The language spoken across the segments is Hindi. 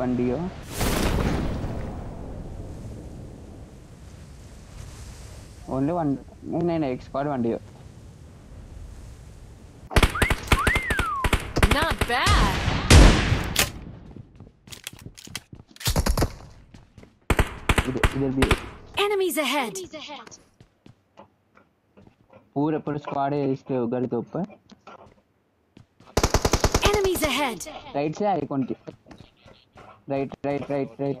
വണ്ടിയോ? ഓൺലി വൺ നൈൻ എക്സ്പേർട്ട് വണ്ടിയോ? Not bad. Enemies ahead. पूरा पर स्क्वाड है इसके घर के ऊपर. Enemies ahead. राइट से आए कौन की? Right right right right.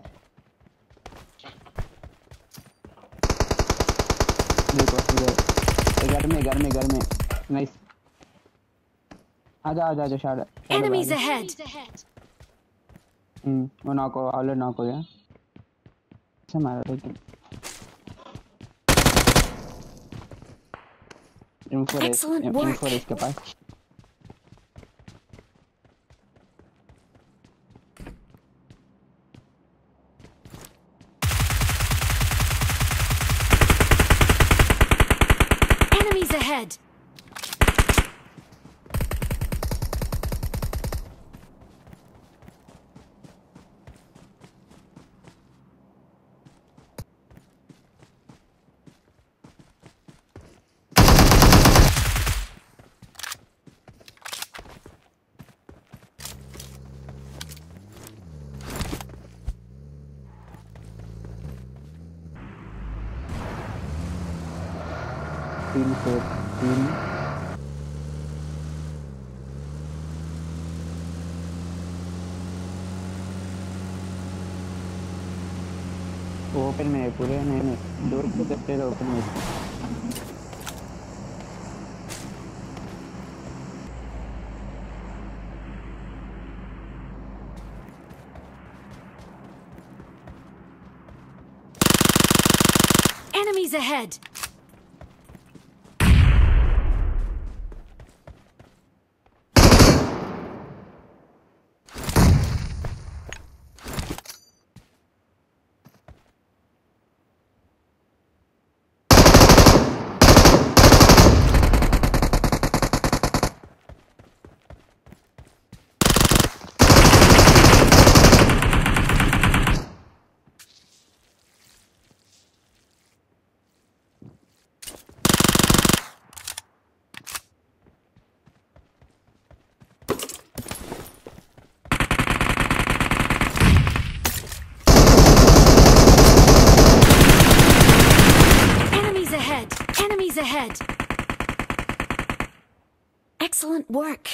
देखो इधर घर में नाइस. आजा शाड़ा. Enemies ahead. वो नॉक हो, ऑलरेडी नॉक हो गया. अच्छा मारा लेकिन M4 के पास. Enemies ahead. ओपन में पूरे नहीं डोर को करते रहो ओपन में. Enemies ahead. Ahead. Excellent work.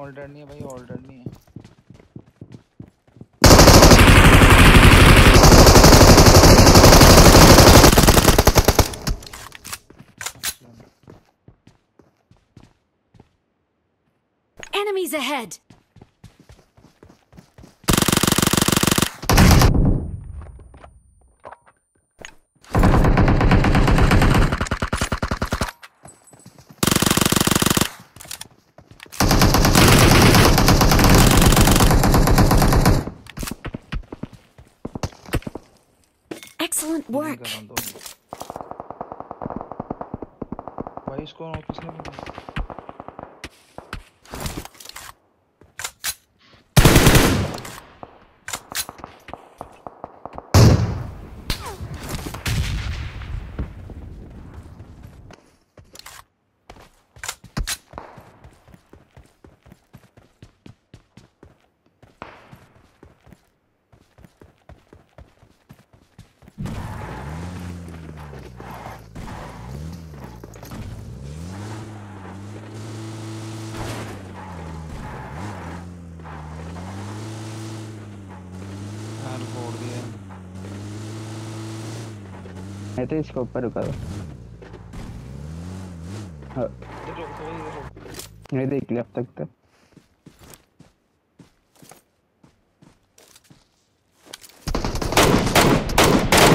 Older नहीं है भाई, ऑल्डर नहीं है. Enemies ahead. Excellent work. Why is going on this level? मैं तो इसके ऊपर रुका दो। हाँ नहीं देख लिया अब तक तो।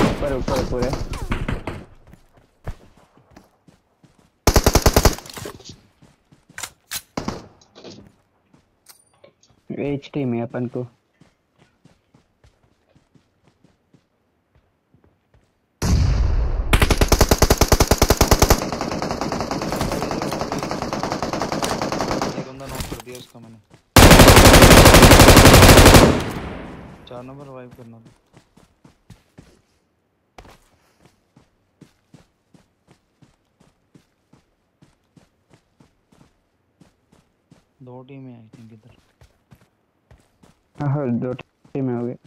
ऊपर ऊपर पूरे एचटी में अपन को चार नंबर वाइप करना था। दो टीमें आई थिंक इधर। हाँ दो टीमें हो गए।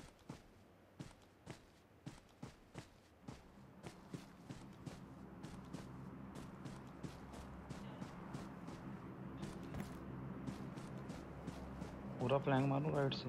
पूरा फ्लैंग मारूं राइट से।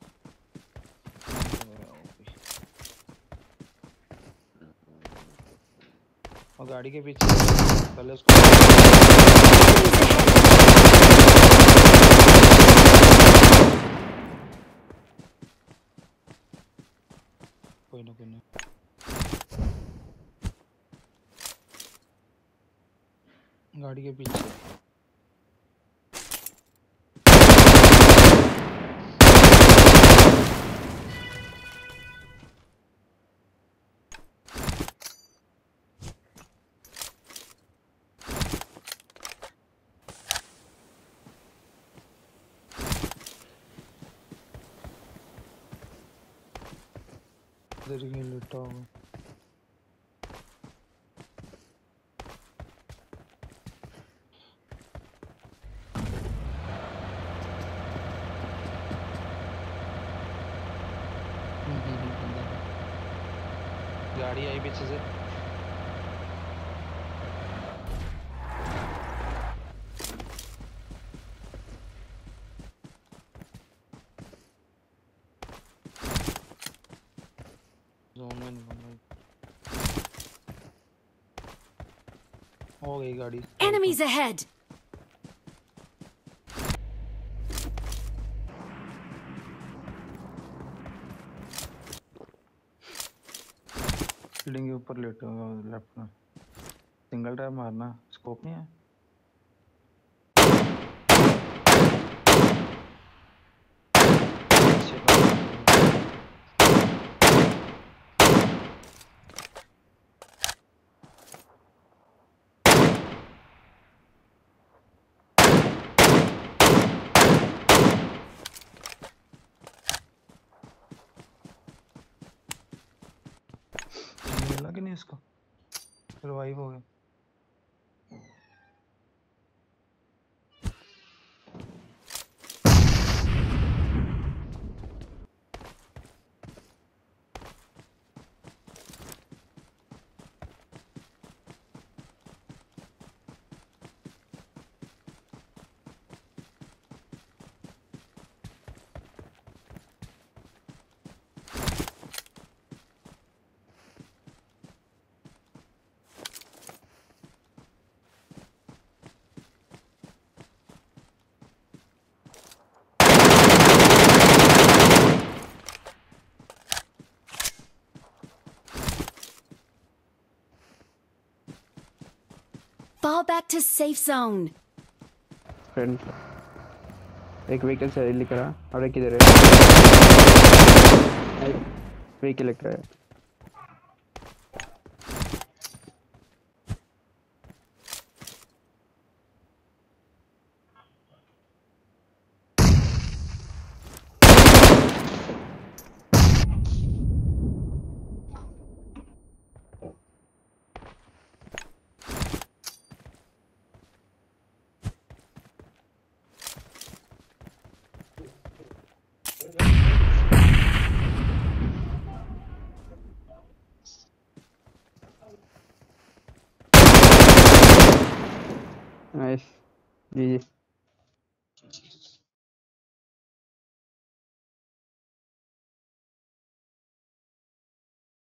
और गाड़ी के पीछे पहले उसको कोई ना गाड़ी के पीछे लेटा हुआ गाड़ी आई पीछे से। हो गई गाड़ी। Enemies ahead. बिल्डिंग के ऊपर लेटे हुए लेफ्ट में। सिंगल टैप मारना स्कोप नहीं है। कि नहीं इसको रिवाइव हो गया। Fall back to safe zone. Friend, एक vehicle से लिख रहा और एक इधर है। vehicle लिख रहा है। Nice. GG.